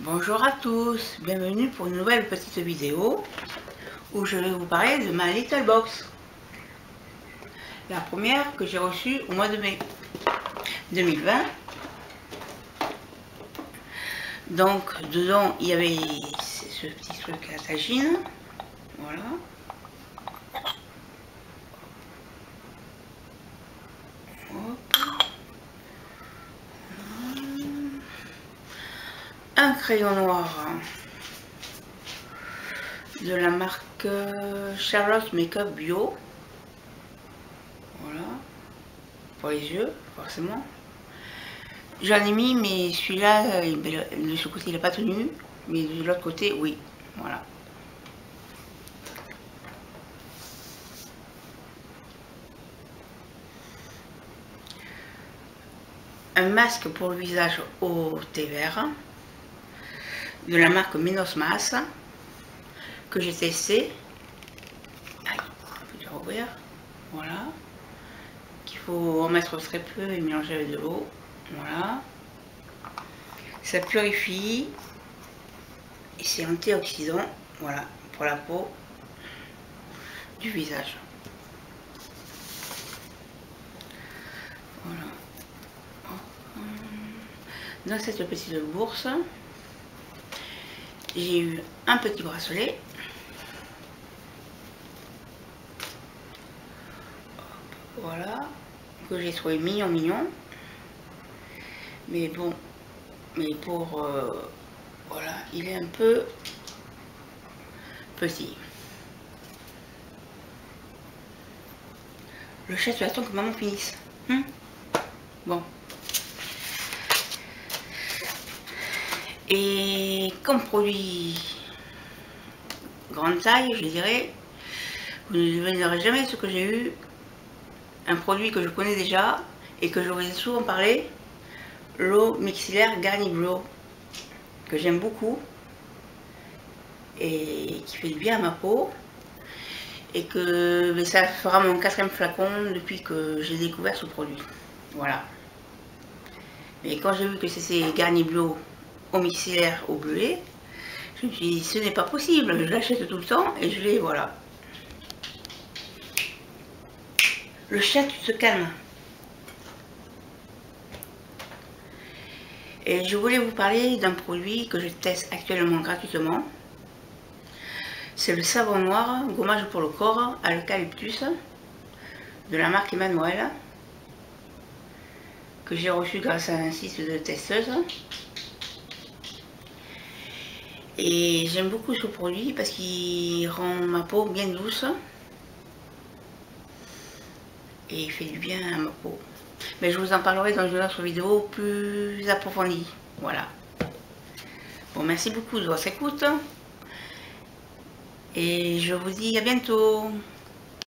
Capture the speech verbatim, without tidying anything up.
Bonjour à tous, bienvenue pour une nouvelle petite vidéo où je vais vous parler de ma Little Box. La première que j'ai reçue au mois de mai deux mille vingt. Donc dedans il y avait ce petit truc à tajine, voilà. Un crayon noir de la marque Charlotte Makeup Bio, voilà, pour les yeux forcément. J'en ai mis, mais celui-là de ce côté il n'a pas tenu, mais de l'autre côté oui, voilà. Un masque pour le visage au thé vert de la marque Menos Mas que j'ai testé. Aïe, faut déjà ouvrir. Voilà. Qu'il faut en mettre très peu et mélanger avec de l'eau. Voilà. Ça purifie et c'est antioxydant. Voilà, pour la peau du visage. Voilà. Dans cette petite bourse, j'ai eu un petit bracelet. Hop, voilà. Que j'ai trouvé mignon mignon. Mais bon. Mais pour. Euh, voilà. Il est un peu petit. Le chat, tu attends que maman finisse. Hum? Bon. Et comme produit grande taille, je dirais, vous ne devinerez jamais ce que j'ai eu, un produit que je connais déjà et que je vous ai souvent parlé, l'eau mixillaire Garnier Bleuet, que j'aime beaucoup et qui fait du bien à ma peau, et que mais ça fera mon quatrième flacon depuis que j'ai découvert ce produit. Voilà. Mais quand j'ai vu que c'était Garnier Bleuet au mixillaire au bleuet, je me suis dit ce n'est pas possible, je l'achète tout le temps et je l'ai, voilà. Le chat, tu te calmes. Et je voulais vous parler d'un produit que je teste actuellement gratuitement. C'est le savon noir, gommage pour le corps à l'eucalyptus de la marque Emma Noêl, que j'ai reçu grâce à un site de testeuse. Et j'aime beaucoup ce produit parce qu'il rend ma peau bien douce. Et il fait du bien à ma peau. Mais je vous en parlerai dans une autre vidéo plus approfondie. Voilà. Bon, merci beaucoup de votre écoute. Et je vous dis à bientôt.